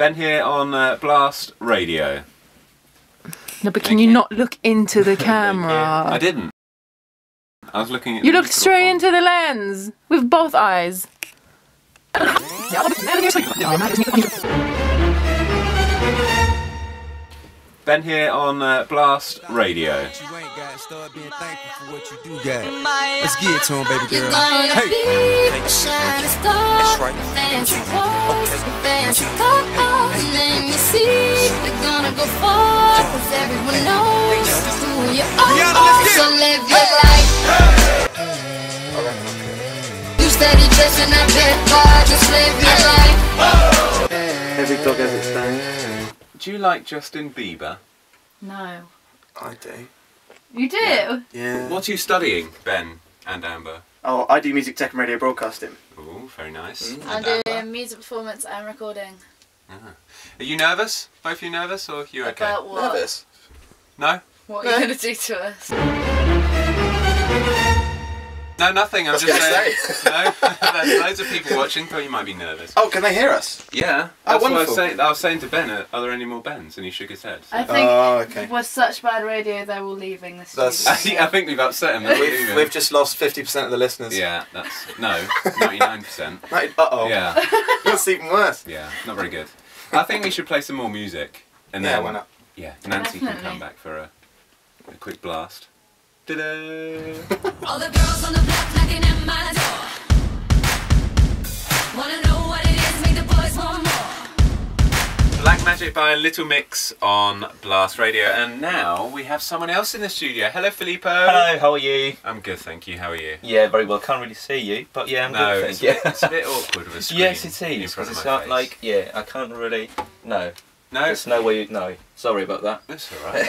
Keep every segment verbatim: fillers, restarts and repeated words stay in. Ben here on uh, Blast Radio. No, but can you, you not look into the camera? I didn't. I was looking at you. Looked straight part. into the lens with both eyes. Ben here on uh, Blast Radio. You ain't got to start being thankful for what you do got. Let's get it to him, baby girl. Hey. That's right. Every dog has its thing. Do you like Justin Bieber? No. I do. You do? Yeah. Yeah. What are you studying, Ben and Amber? Oh, I do music tech and radio broadcasting. Oh, very nice. Mm. I do Amber. music performance and recording. Ah. Are you nervous? Both of you nervous, or are you okay? About what? Nervous. No? What are you going to do to us? No, nothing. I'm That's just saying. Say. No, there's loads of people watching, so you might be nervous. Oh, can they hear us? Yeah. Oh, that's wonderful. What I was saying. I was saying to Ben, are there any more Bens? And he shook his head. So. I think oh, okay. we're such bad radio, they're all leaving this that's, I, think, I think we've upset them. We've, we've just lost fifty percent of the listeners. Yeah, that's... No, ninety-nine percent. Uh-oh. Yeah. That's even worse. Yeah, not very good. I think we should play some more music. And yeah, then, why not? Yeah, Nancy Definitely. can come back for a, a quick blast. All the girls on the block knocking at my door. Wanna know what it is, make the boys want more. Black Magic by Little Mix on Blast Radio, and now we have someone else in the studio. Hello, Filippo. Hello, how are you? I'm good, thank you. How are you? Yeah, very well. Can't really see you, but yeah, I'm no, good. It's, yeah. a bit, it's a bit awkward with a screen. Yes, it is. Because it's not like, yeah, I can't really. No. No. There's no way. No. Sorry about that. That's alright.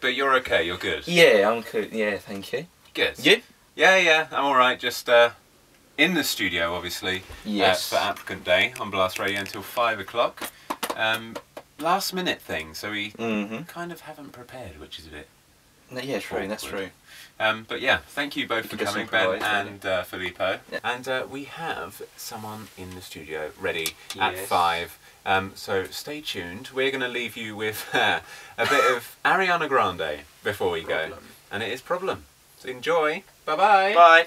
But you're okay, you're good? Yeah, I'm good, yeah, thank you. Good. You? Yeah, yeah, I'm alright, just uh, in the studio, obviously, yes. uh, for Applicant Day on Blast Radio until five o'clock. Um, last minute thing, so we mm-hmm. kind of haven't prepared, which is a bit... No, yeah, true, awkward. that's true. Um, but yeah, thank you both you for coming, Ben and uh, Filippo. Yeah. And uh, we have someone in the studio ready yes. at five. Um, so stay tuned. We're going to leave you with uh, a bit of Ariana Grande before we problem. go. And it is Problem. So enjoy. Bye-bye. Bye.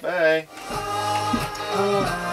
Bye. Bye.